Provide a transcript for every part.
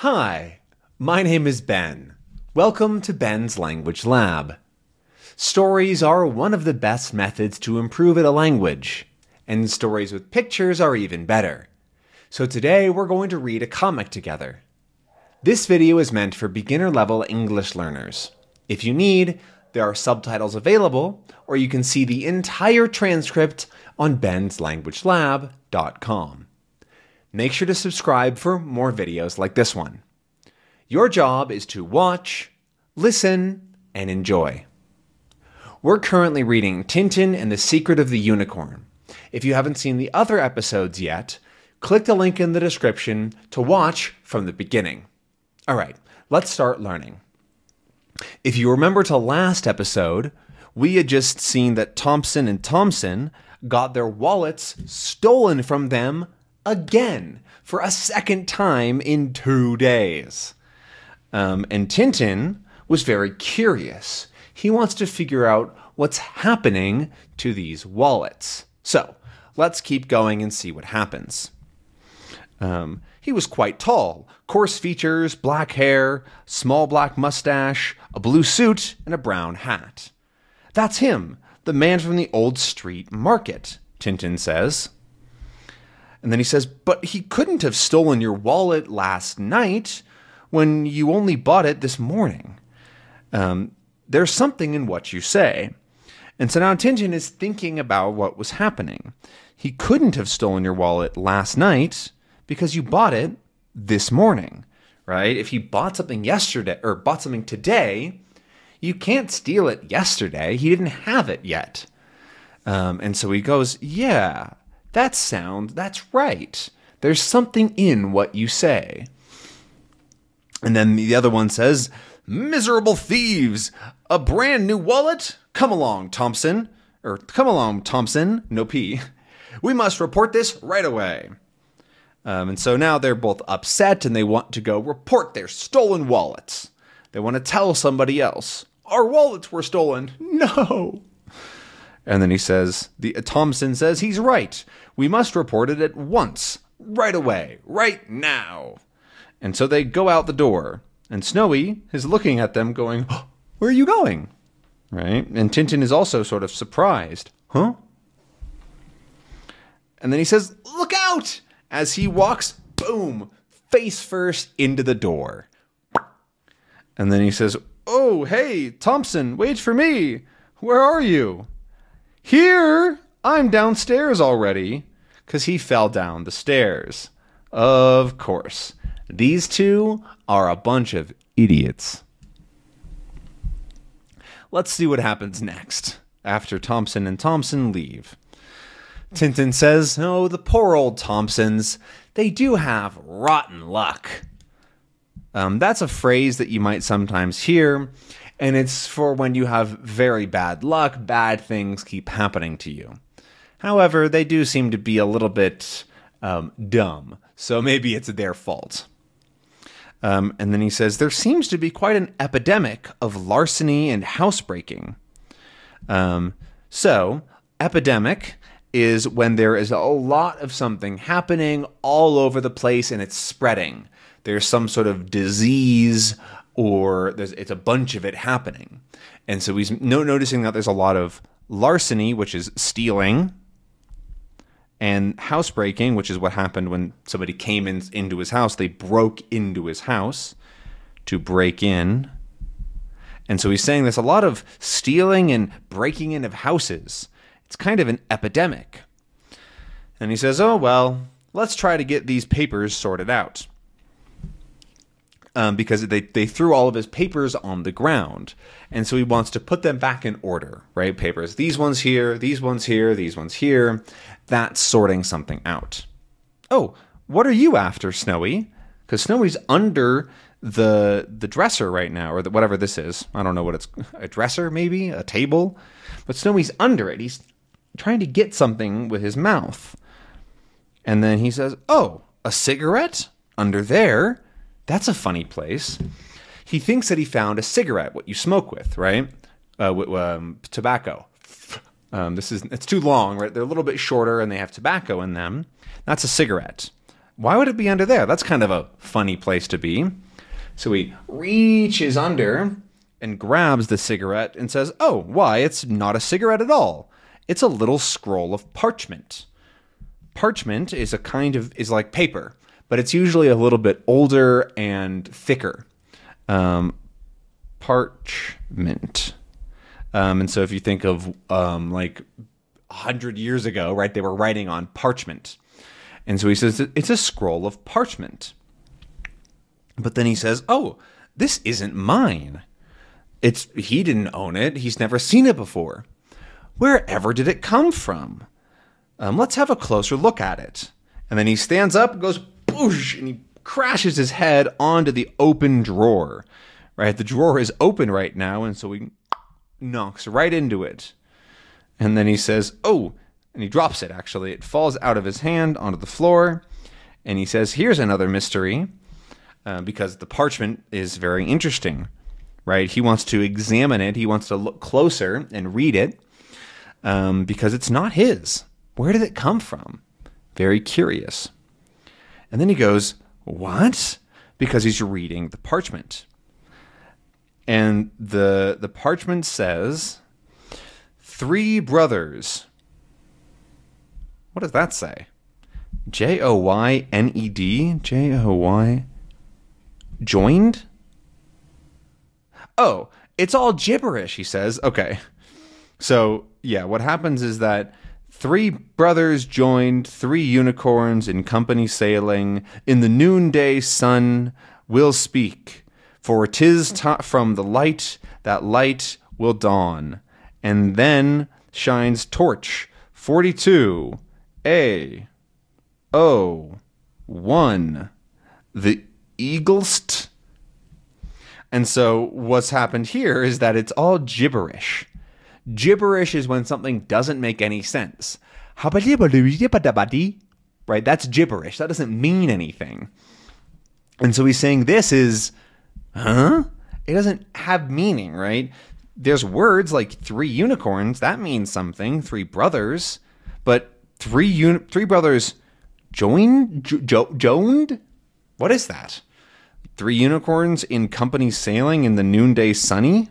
Hi, my name is Ben. Welcome to Ben's Language Lab. Stories are one of the best methods to improve at a language, and stories with pictures are even better. So today we're going to read a comic together. This video is meant for beginner-level English learners. If you need, there are subtitles available, or you can see the entire transcript on benslanguagelab.com. Make sure to subscribe for more videos like this one. Your job is to watch, listen, and enjoy. We're currently reading Tintin and the Secret of the Unicorn. If you haven't seen the other episodes yet, click the link in the description to watch from the beginning. All right, let's start learning. If you remember to last episode, we had just seen that Thompson and Thompson got their wallets stolen from them again, for a second time in 2 days. And Tintin was very curious. He wants to figure out what's happening to these wallets. So let's keep going and see what happens. He was quite tall, coarse features, black hair, small black mustache, a blue suit, and a brown hat. That's him, the man from the old street market, Tintin says. And then he says, but he couldn't have stolen your wallet last night when you only bought it this morning. There's something in what you say. And so now Tintin is thinking about what was happening. He couldn't have stolen your wallet last night because you bought it this morning, right? If he bought something yesterday or bought something today, you can't steal it yesterday. He didn't have it yet. And so he goes, yeah. That's right. There's something in what you say. And then the other one says, miserable thieves, a brand new wallet? Come along, Thompson. Or come along, Thompson, no P. We must report this right away. And so now they're both upset and they want to go report their stolen wallets. They want to tell somebody else, our wallets were stolen. No. And then he says, Thompson says, he's right. We must report it at once, right away, right now. And so they go out the door, and Snowy is looking at them going, oh, where are you going? Right? And Tintin is also sort of surprised. Huh? And then he says, look out! As he walks, boom, face first into the door. And then he says, oh, hey, Thompson, wait for me. Where are you? Here, I'm downstairs already, because he fell down the stairs. Of course, these two are a bunch of idiots. Let's see what happens next, after Thompson and Thompson leave. Tintin says, oh, the poor old Thompsons, they do have rotten luck. That's a phrase that you might sometimes hear. And it's for when you have very bad luck, bad things keep happening to you. However, they do seem to be a little bit dumb, so maybe it's their fault. And then he says, there seems to be quite an epidemic of larceny and housebreaking. So, epidemic is when there is a lot of something happening all over the place and it's spreading. There's some sort of disease, or it's a bunch of it happening. And so he's noticing that there's a lot of larceny, which is stealing, and housebreaking, which is what happened when somebody came into his house. They broke into his house to break in. And so he's saying there's a lot of stealing and breaking in of houses. It's kind of an epidemic. And he says, oh, well, let's try to get these papers sorted out. Because they threw all of his papers on the ground. And so he wants to put them back in order, right? Papers, these ones here, these ones here, these ones here. That's sorting something out. Oh, what are you after, Snowy? Because Snowy's under the dresser right now, or whatever this is. I don't know what it's, a dresser maybe, a table? But Snowy's under it. He's trying to get something with his mouth. And then he says, oh, a cigarette under there? That's a funny place. He thinks that he found a cigarette, what you smoke with, right? Tobacco. It's too long, right? They're a little bit shorter and they have tobacco in them. That's a cigarette. Why would it be under there? That's kind of a funny place to be. So he reaches under and grabs the cigarette and says, oh, why, it's not a cigarette at all. It's a little scroll of parchment. Parchment is a kind of, is like paper, but it's usually a little bit older and thicker. Parchment. And so if you think of like 100 years ago, right, they were writing on parchment. And so he says, it's a scroll of parchment. But then he says, oh, this isn't mine. It's, he didn't own it. He's never seen it before. Wherever did it come from? Let's have a closer look at it. And then he stands up, goes boosh, and he crashes his head onto the open drawer. Right, the drawer is open right now, and so he knocks right into it. And then he says, oh, and he drops it, actually. It falls out of his hand onto the floor, and he says, here's another mystery, because the parchment is very interesting. Right? He wants to examine it. He wants to look closer and read it because it's not his. Where did it come from? Very curious. And then he goes, what? Because he's reading the parchment. And the parchment says, three brothers. What does that say? J-O-Y-N-E-D? J-O-Y? Joined? Oh, it's all gibberish, he says. Okay. So, yeah, what happens is that three brothers joined, three unicorns in company sailing, in the noonday sun will speak, for 'tis from the light that light will dawn. And then shines torch 42A01, the eaglest. And so what's happened here is that it's all gibberish. Gibberish is when something doesn't make any sense. Right? That's gibberish. That doesn't mean anything. And so he's saying this is, huh? It doesn't have meaning, right? There's words like three unicorns. That means something. Three brothers. But three brothers joined? Joined? What is that? Three unicorns in company sailing in the noonday sunny?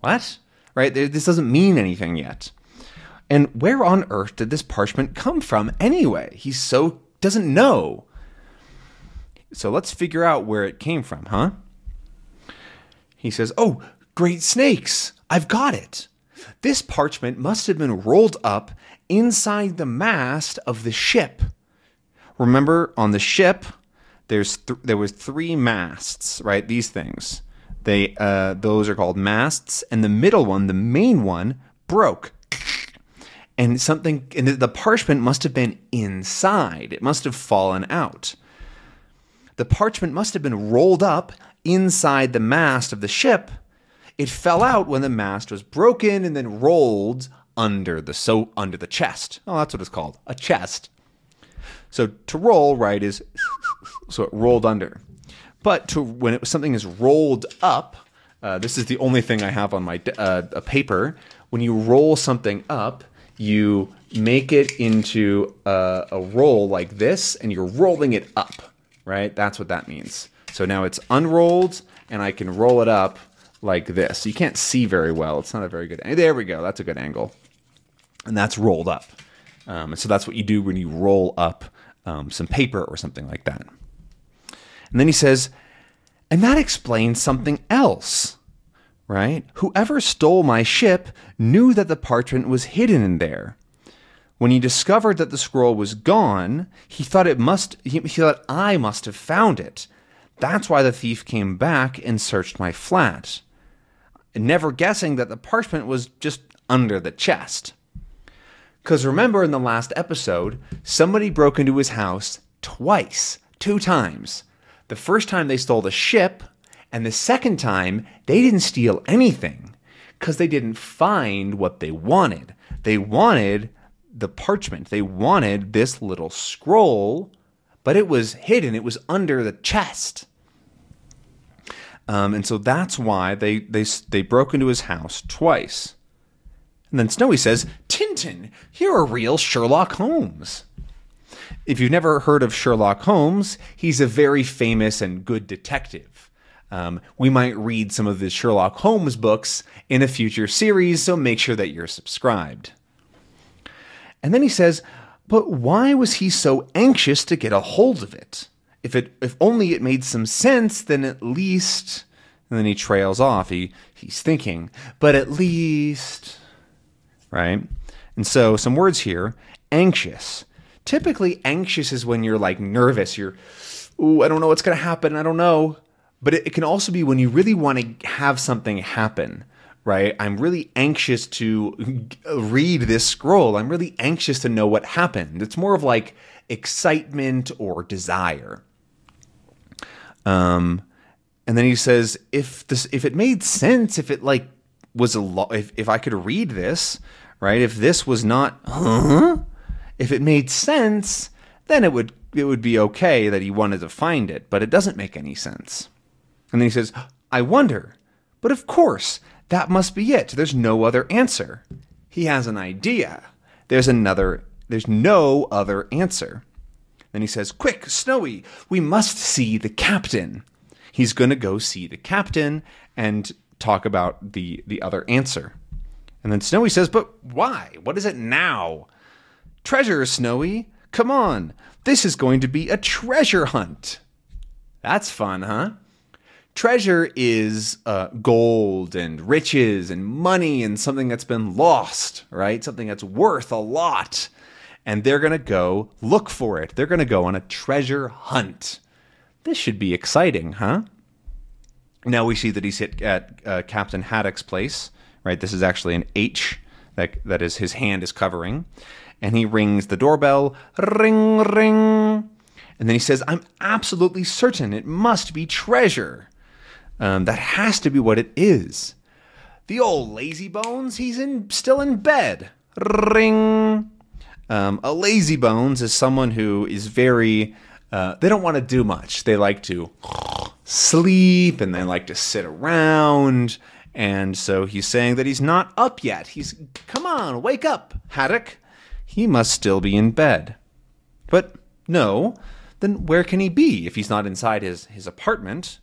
What? Right? This doesn't mean anything yet. And where on earth did this parchment come from anyway? He so doesn't know. So let's figure out where it came from, huh? He says, oh, great snakes, I've got it. This parchment must have been rolled up inside the mast of the ship. Remember, on the ship, there was three masts, right? These things, those are called masts, and the middle one, the main one, broke, and something, and the parchment must have been inside. It must have fallen out. The parchment must have been rolled up inside the mast of the ship. It fell out when the mast was broken and then rolled under the chest. Oh, that's what it's called, a chest. So to roll, right, is so it rolled under. But when something is rolled up, this is the only thing I have on my a paper. When you roll something up, you make it into a roll like this, and you're rolling it up, right? That's what that means. So now it's unrolled, and I can roll it up like this. You can't see very well. It's not a very good angle. There we go. That's a good angle. And that's rolled up. And so that's what you do when you roll up some paper or something like that. And then he says, and that explains something else, right? Whoever stole my ship knew that the parchment was hidden in there. When he discovered that the scroll was gone, he thought I must have found it. That's why the thief came back and searched my flat, never guessing that the parchment was just under the chest. Because remember, in the last episode, somebody broke into his house twice, two times. The first time they stole the ship, and the second time they didn't steal anything because they didn't find what they wanted. They wanted the parchment. They wanted this little scroll, but it was hidden. It was under the chest. And so that's why they broke into his house twice. And then Snowy says, Tintin, you're a real Sherlock Holmes. If you've never heard of Sherlock Holmes, he's a very famous and good detective. We might read some of the Sherlock Holmes books in a future series, so make sure that you're subscribed. And then he says, but why was he so anxious to get a hold of it? If only it made some sense, then at least... And then he trails off. He's thinking, but at least... Right? And so some words here. Anxious. Typically, anxious is when you're like nervous. You're, ooh, I don't know what's going to happen. I don't know. But it can also be when you really want to have something happen. Right? I'm really anxious to read this scroll. I'm really anxious to know what happened. It's more of like excitement or desire. And then he says, if it made sense, if it like was a lot, if I could read this, right? If this was not, if it made sense, then it would be okay that he wanted to find it, but it doesn't make any sense. And then he says, I wonder, but of course. That must be it. There's no other answer. He has an idea. There's no other answer. Then he says, quick, Snowy, we must see the captain. He's going to go see the captain and talk about the other answer. And then Snowy says, but why? What is it now? Treasure, Snowy. Come on. This is going to be a treasure hunt. That's fun, huh? Treasure is gold and riches and money and something that's been lost, right? Something that's worth a lot. And they're going to go look for it. They're going to go on a treasure hunt. This should be exciting, huh? Now we see that he's at Captain Haddock's place, right? This is actually an H that is his hand is covering. And he rings the doorbell. Ring, ring. And then he says, I'm absolutely certain it must be treasure. That has to be what it is. The old lazy bones, he's still in bed. Ring. A lazy bones is someone who is very, they don't want to do much. They like to sleep and they like to sit around. And so he's saying that he's not up yet. Come on, wake up, Haddock. He must still be in bed. But no, then where can he be if he's not inside his apartment?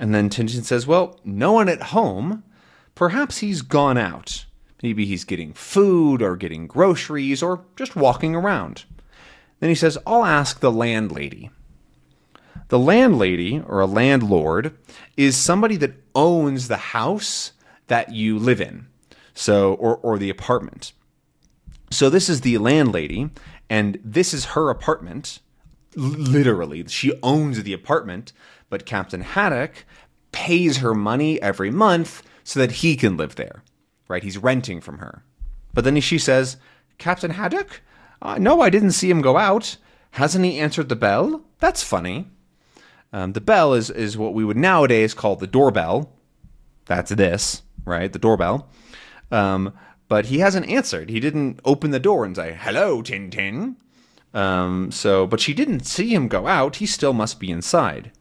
And then Tintin says, well, no one at home. Perhaps he's gone out. Maybe he's getting food or getting groceries or just walking around. Then he says, I'll ask the landlady. The landlady, or a landlord, is somebody that owns the house that you live in, so or the apartment. So this is the landlady, and this is her apartment. Literally, she owns the apartment, but Captain Haddock pays her money every month so that he can live there, right? He's renting from her. But then she says, Captain Haddock? No, I didn't see him go out. Hasn't he answered the bell? That's funny. The bell is what we would nowadays call the doorbell. That's this, right? The doorbell. But he hasn't answered. He didn't open the door and say, hello, Tintin. But she didn't see him go out. He still must be inside.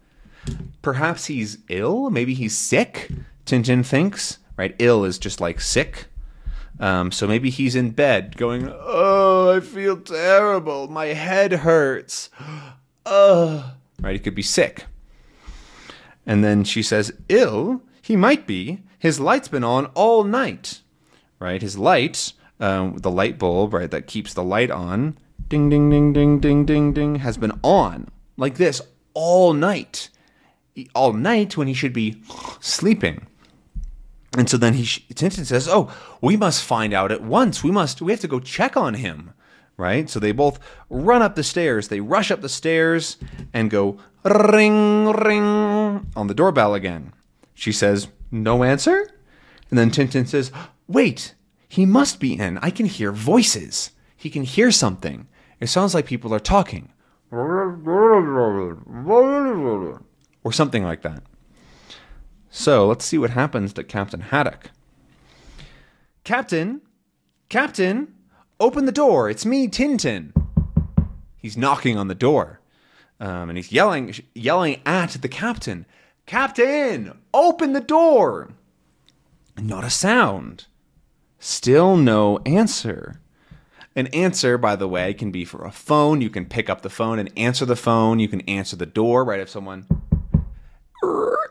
Perhaps he's ill. Maybe he's sick, Tintin thinks, right? Ill is just like sick. So maybe he's in bed going, oh, I feel terrible. My head hurts. Right? He could be sick. And then she says, ill? He might be. His light's been on all night, right? His light, the light bulb, right, that keeps the light on. Ding, ding, ding, ding, ding, ding, ding, has been on like this all night. All night when he should be sleeping. And so then Tintin says, oh, we must find out at once. We have to go check on him, right? So they both run up the stairs. They rush up the stairs and go ring, ring on the doorbell again. She says, no answer? And then Tintin says, wait, he must be in. I can hear voices. He can hear something. It sounds like people are talking. Or something like that. So let's see what happens to Captain Haddock. Captain, Captain, open the door. It's me, Tintin. He's knocking on the door. And he's yelling at the captain. Captain, open the door. Not a sound. Still no answer. An answer, by the way, can be for a phone. You can pick up the phone and answer the phone. You can answer the door, right? If someone,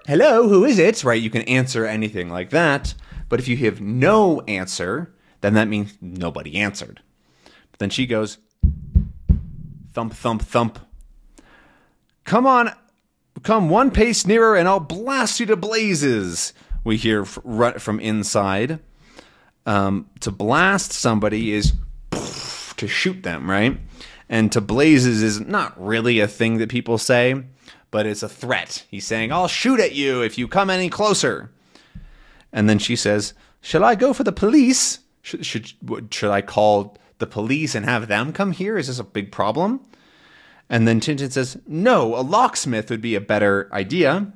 hello, who is it? Right? You can answer anything like that. But if you have no answer, then that means nobody answered. But then she goes, thump, thump, thump. Come on, come one pace nearer and I'll blast you to blazes. We hear from inside. To blast somebody is to shoot them, right? And to blazes is not really a thing that people say, but it's a threat. He's saying, I'll shoot at you if you come any closer. And then she says, shall I go for the police? Should I call the police and have them come here? Is this a big problem? And then Tintin says, no, a locksmith would be a better idea.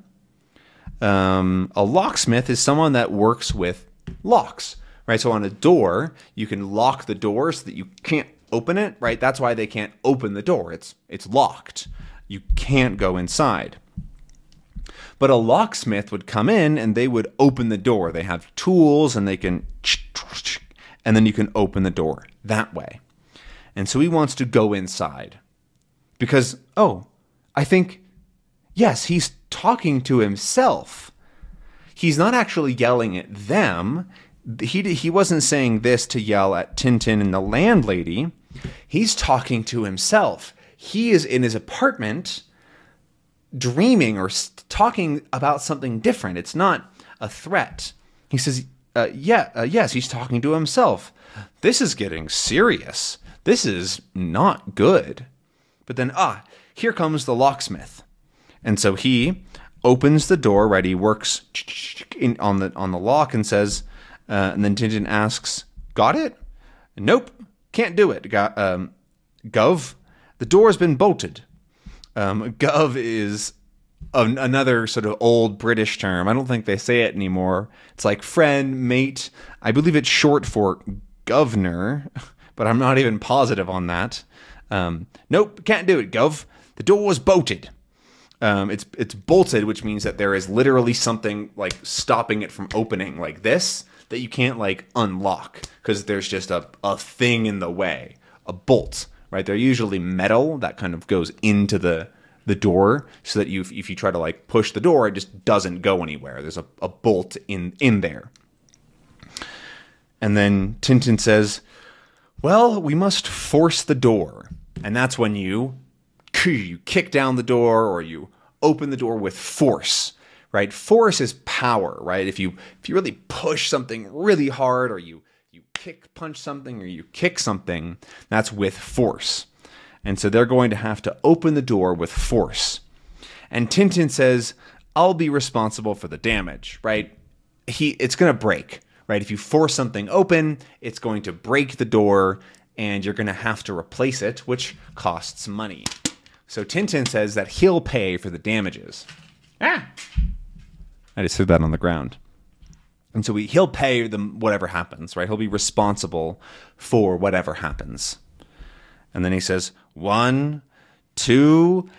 A locksmith is someone that works with locks. Right, so on a door, you can lock the door so that you can't open it, right? That's why they can't open the door. It's locked. You can't go inside. But a locksmith would come in and they would open the door. They have tools and they can, and then you can open the door that way. And so he wants to go inside because, oh, I think, yes, he's talking to himself. He's not actually yelling at them. He wasn't saying this to yell at Tintin and the landlady. He's talking to himself. He is in his apartment dreaming or talking about something different. It's not a threat. He says, yes, he's talking to himself. This is getting serious. This is not good. But then, here comes the locksmith. And so he opens the door, right? He works on the lock and says, and then Tintin asks, got it? Nope, can't do it. Gov, the door's been bolted. Gov is another sort of old British term. I don't think they say it anymore. It's like friend, mate. I believe it's short for governor, but I'm not even positive on that. Nope, can't do it, Gov. The door's bolted. It's bolted, which means that there is literally something like stopping it from opening like this, that you can't like unlock because there's just a thing in the way, a bolt, right? They're usually metal that kind of goes into the door so that if you try to like push the door, it just doesn't go anywhere. There's a bolt in there. And then Tintin says, well, we must force the door. And that's when you kick down the door or you open the door with force. Right? Force is power, right? If you really push something really hard or you punch something or you kick something, that's with force. And so they're going to have to open the door with force. And Tintin says, I'll be responsible for the damage, right? It's going to break, right? If you force something open, it's going to break the door and you're going to have to replace it, which costs money. So Tintin says that he'll pay for the damages. I just threw that on the ground. And so he'll pay them whatever happens, right? He'll be responsible for whatever happens. And then he says, 1, 2,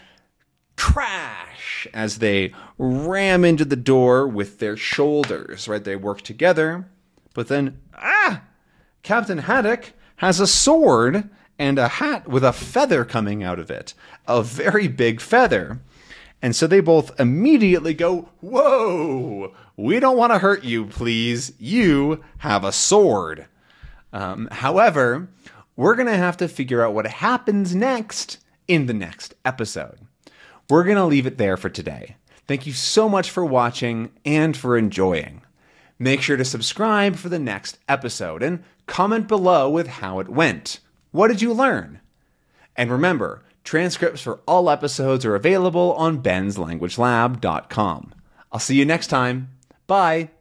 crash, as they ram into the door with their shoulders, right? They work together, but then, Captain Haddock has a sword and a hat with a feather coming out of it, a very big feather. And so they both immediately go, whoa, we don't want to hurt you, please. You have a sword. However, we're going to have to figure out what happens next in the next episode. We're going to leave it there for today. Thank you so much for watching and for enjoying. Make sure to subscribe for the next episode and comment below with how it went. What did you learn? And remember, transcripts for all episodes are available on benslanguagelab.com. I'll see you next time. Bye.